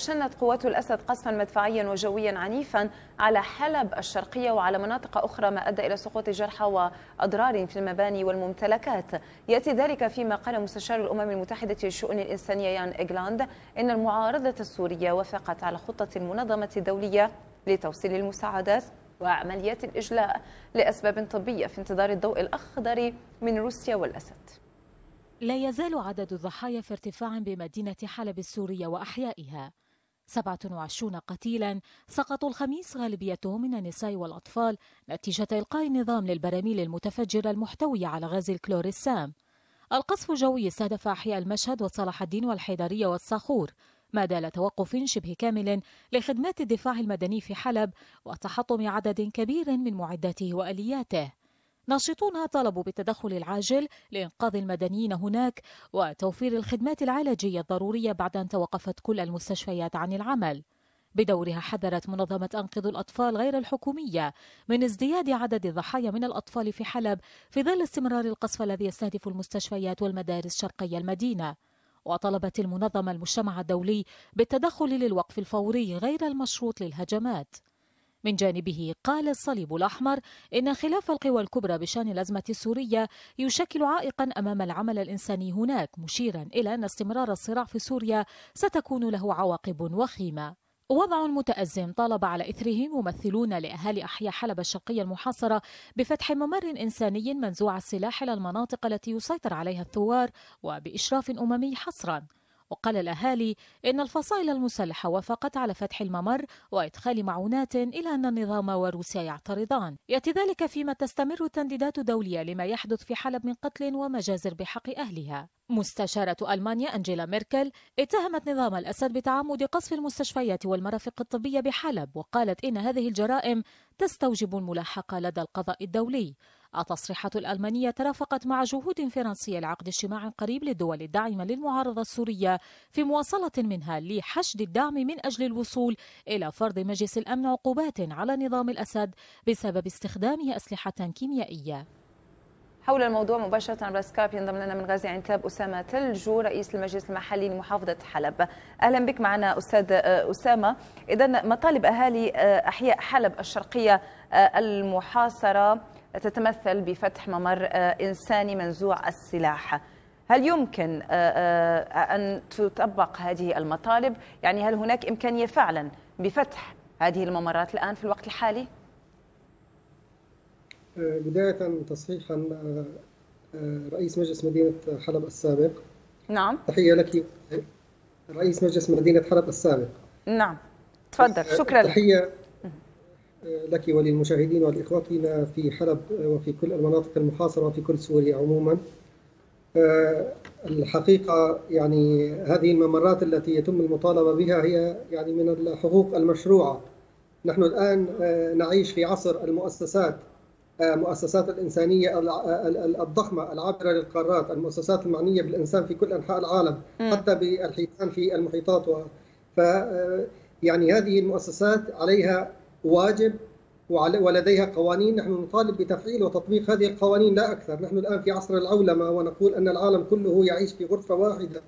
شنت قوات الأسد قصفا مدفعيا وجويا عنيفا على حلب الشرقية وعلى مناطق أخرى، ما أدى إلى سقوط جرحى وأضرار في المباني والممتلكات. يأتي ذلك فيما قال مستشار الأمم المتحدة للشؤون الإنسانية يان إيجلاند أن المعارضة السورية وافقت على خطة المنظمة الدولية لتوصيل المساعدات وعمليات الإجلاء لأسباب طبية في انتظار الضوء الأخضر من روسيا والأسد. لا يزال عدد الضحايا في ارتفاع بمدينة حلب السورية وأحيائها، 27 قتيلا سقطوا الخميس غالبيتهم من النساء والأطفال نتيجة إلقاء النظام للبراميل المتفجرة المحتوية على غاز الكلور السام. القصف الجوي استهدف أحياء المشهد وصلاح الدين والحيدرية والصخور، ما دال توقف شبه كامل لخدمات الدفاع المدني في حلب وتحطم عدد كبير من معداته وآلياته. ناشطون طلبوا بالتدخل العاجل لإنقاذ المدنيين هناك وتوفير الخدمات العلاجية الضرورية بعد أن توقفت كل المستشفيات عن العمل. بدورها حذرت منظمة أنقذوا الأطفال غير الحكومية من ازدياد عدد الضحايا من الأطفال في حلب في ظل استمرار القصف الذي يستهدف المستشفيات والمدارس شرقي المدينة. وطلبت المنظمة المجتمع الدولي بالتدخل للوقف الفوري غير المشروط للهجمات. من جانبه قال الصليب الأحمر إن خلاف القوى الكبرى بشأن الأزمة السورية يشكل عائقا أمام العمل الإنساني هناك، مشيرا إلى أن استمرار الصراع في سوريا ستكون له عواقب وخيمة. وضع متأزم طالب على إثره ممثلون لأهالي أحياء حلب الشرقية المحاصرة بفتح ممر إنساني منزوع السلاح إلى المناطق التي يسيطر عليها الثوار وبإشراف أممي حصرا. وقال الأهالي إن الفصائل المسلحة وافقت على فتح الممر وإدخال معونات، إلى أن النظام وروسيا يعترضان. يأتي ذلك فيما تستمر التنديدات الدولية لما يحدث في حلب من قتل ومجازر بحق أهلها. مستشارة ألمانيا انجيلا ميركل اتهمت نظام الأسد بتعمد قصف المستشفيات والمرافق الطبية بحلب، وقالت إن هذه الجرائم تستوجب الملاحقة لدى القضاء الدولي. التصريحات الألمانية ترافقت مع جهود فرنسية لعقد اجتماع قريب للدول الداعمة للمعارضة السورية في مواصلة منها لحشد الدعم من أجل الوصول إلى فرض مجلس الأمن عقوبات على نظام الأسد بسبب استخدامه أسلحة كيميائية. حول الموضوع مباشرة عبر سكايب ينضم لنا من غازي عنتاب أسامة تلجو، رئيس المجلس المحلي لمحافظة حلب. أهلا بك معنا أستاذ أسامة. إذا مطالب أهالي أحياء حلب الشرقية المحاصرة تتمثل بفتح ممر إنساني منزوع السلاح. هل يمكن أن تطبق هذه المطالب؟ يعني هل هناك إمكانية فعلا بفتح هذه الممرات الآن في الوقت الحالي؟ بداية تصحيحا رئيس مجلس مدينة حلب السابق. نعم. تحية لك رئيس مجلس مدينة حلب السابق. نعم. تفضل. شكرا لك. تحية لك وللمشاهدين والإخواتنا في حلب وفي كل المناطق المحاصرة وفي كل سوريا عموما. الحقيقة يعني هذه الممرات التي يتم المطالبة بها هي يعني من الحقوق المشروعة. نحن الآن نعيش في عصر المؤسسات، المؤسسات الإنسانية الضخمة العابرة للقارات، المؤسسات المعنية بالإنسان في كل أنحاء العالم حتى بالحيتان في المحيطات يعني هذه المؤسسات عليها واجب ولديها قوانين. نحن نطالب بتفعيل وتطبيق هذه القوانين لا أكثر. نحن الآن في عصر العولمة ونقول أن العالم كله يعيش في غرفة واحدة.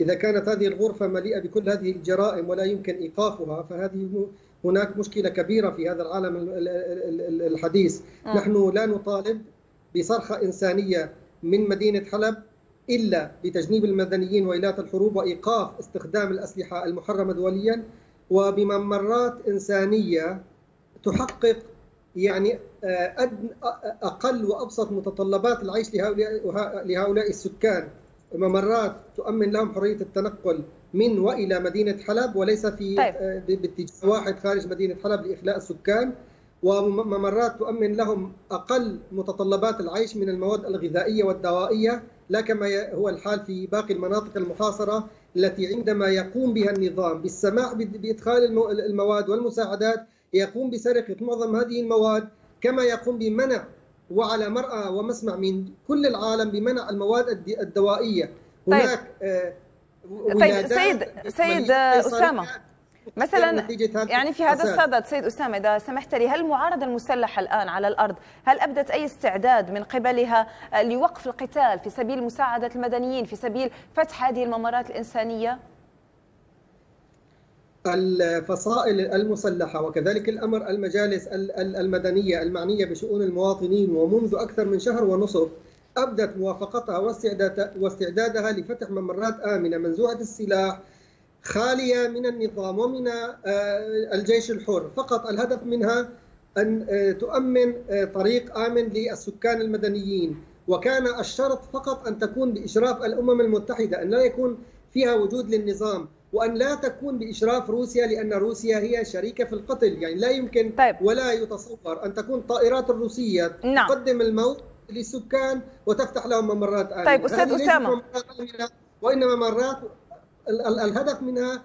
إذا كانت هذه الغرفة مليئة بكل هذه الجرائم ولا يمكن إيقافها فهذه هناك مشكلة كبيرة في هذا العالم الحديث. نحن لا نطالب بصرخة إنسانية من مدينة حلب إلا بتجنيب المدنيين وإيلات الحروب وإيقاف استخدام الأسلحة المحرمة دوليا وبممرات إنسانية تحقق يعني أقل وأبسط متطلبات العيش لهؤلاء السكان. ممرات تؤمن لهم حرية التنقل من وإلى مدينة حلب وليس في باتجاه واحد خارج مدينة حلب لإخلاء السكان، وممرات تؤمن لهم أقل متطلبات العيش من المواد الغذائية والدوائية، لا كما هو الحال في باقي المناطق المحاصرة التي عندما يقوم بها النظام بالسماح بإدخال المواد والمساعدات يقوم بسرقة معظم هذه المواد، كما يقوم بمنع وعلى مرأى ومسمع من كل العالم بمنع المواد الدوائية. هناك طيب سيد أسامة، مثلا يعني في هذا الصدد سيد أسامة إذا سمحت لي، هل المعارضة المسلحة الآن على الأرض هل أبدت أي استعداد من قبلها لوقف القتال في سبيل مساعدة المدنيين في سبيل فتح هذه الممرات الإنسانية؟ الفصائل المسلحة وكذلك الأمر المجالس المدنية المعنية بشؤون المواطنين ومنذ أكثر من شهر ونصف أبدت موافقتها واستعدادها لفتح ممرات آمنة منزوعة السلاح خالية من النظام ومن الجيش الحر، فقط الهدف منها أن تؤمن طريق آمن للسكان المدنيين، وكان الشرط فقط أن تكون بإشراف الأمم المتحدة، أن لا يكون فيها وجود للنظام، وأن لا تكون بإشراف روسيا لأن روسيا هي شريكة في القتل، يعني لا يمكن طيب. ولا يتصور أن تكون طائرات الروسية نعم. تقدم الموت للسكان وتفتح لهم ممرات آمنة. طيب أستاذ أسامة، وإنما ممرات الهدف منها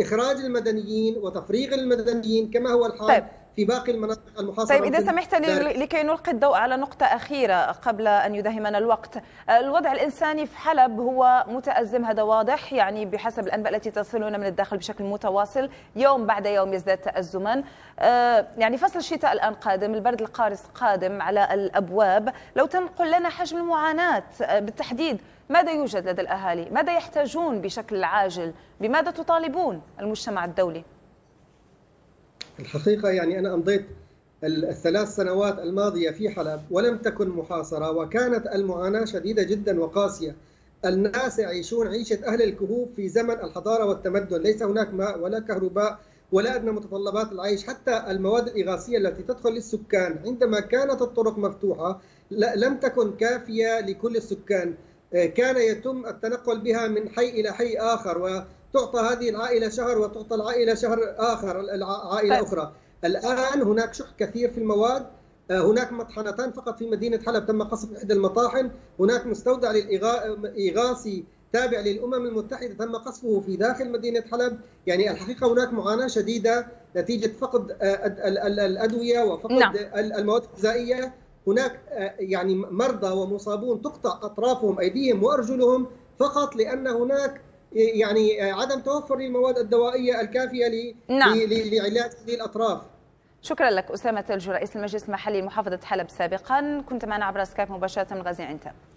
إخراج المدنيين وتفريغ المدنيين كما هو الحال طيب. في باقي المناطق المحاصرة. طيب إذا سمحت لي لكي نلقي الضوء على نقطة أخيرة قبل أن يدهمنا الوقت، الوضع الإنساني في حلب هو متأزم، هذا واضح، يعني بحسب الأنباء التي تصلنا من الداخل بشكل متواصل يوم بعد يوم يزداد تأزما، يعني فصل الشتاء الآن قادم، البرد القارس قادم على الأبواب، لو تنقل لنا حجم المعاناة بالتحديد، ماذا يوجد لدى الأهالي؟ ماذا يحتاجون بشكل عاجل؟ بماذا تطالبون المجتمع الدولي؟ الحقيقة يعني أنا أمضيت الثلاث سنوات الماضية في حلب ولم تكن محاصرة، وكانت المعاناة شديدة جدا وقاسية. الناس يعيشون عيشة أهل الكهوف في زمن الحضارة والتمدن، ليس هناك ماء ولا كهرباء ولا أدنى متطلبات العيش، حتى المواد الإغاثية التي تدخل للسكان عندما كانت الطرق مفتوحة لم تكن كافية لكل السكان، كان يتم التنقل بها من حي إلى حي آخر، تعطى هذه العائلة شهر وتعطى العائلة شهر آخر عائلة أخرى. الآن هناك شح كثير في المواد، هناك مطحنتان فقط في مدينة حلب تم قصف إحدى المطاحن، هناك مستودع إغاثي تابع للأمم المتحدة تم قصفه في داخل مدينة حلب، يعني الحقيقة هناك معاناة شديدة نتيجة فقد الأدوية وفقد نعم. المواد الغذائية، هناك يعني مرضى ومصابون تقطع أطرافهم أيديهم وأرجلهم فقط لأن هناك يعني عدم توفر المواد الدوائية الكافية نعم. لعلاج هذه الأطراف. شكرا لك أسامة تلجو، رئيس المجلس المحلي لمحافظة حلب سابقا، كنت معنا عبر سكايب مباشرة من غازي عنتاب.